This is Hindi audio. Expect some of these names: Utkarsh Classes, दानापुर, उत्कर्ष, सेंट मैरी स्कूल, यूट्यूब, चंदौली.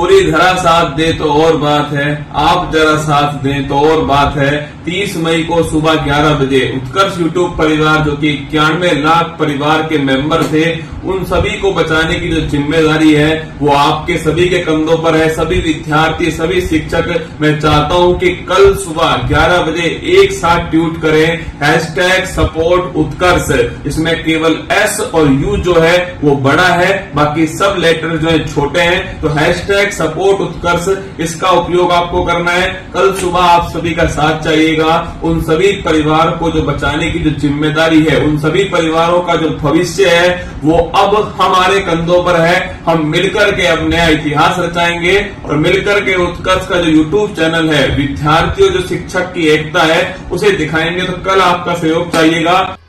पूरी धरा साथ दे तो और बात है, आप जरा साथ दें तो और बात है। 30 मई को सुबह 11 बजे उत्कर्ष यूट्यूब परिवार जो कि 91 लाख परिवार के मेंबर थे, उन सभी को बचाने की जो जिम्मेदारी है वो आपके सभी के कंधों पर है। सभी विद्यार्थी, सभी शिक्षक, मैं चाहता हूँ कि कल सुबह 11 बजे एक साथ ट्वीट करें #SupportUtkarsh। इसमें केवल S और U जो है वो बड़ा है, बाकी सब लेटर जो है छोटे हैं। तो #SupportUtkarsh इसका उपयोग आपको करना है। कल सुबह आप सभी का साथ चाहिएगा। उन सभी परिवार को जो बचाने की जो जिम्मेदारी है, उन सभी परिवारों का जो भविष्य है वो अब हमारे कंधों पर है। हम मिलकर के अब नया इतिहास रचाएंगे और मिलकर के उत्कर्ष का जो यूट्यूब चैनल है, विद्यार्थियों जो शिक्षक की एकता है उसे दिखाएंगे। तो कल आपका सहयोग चाहिएगा।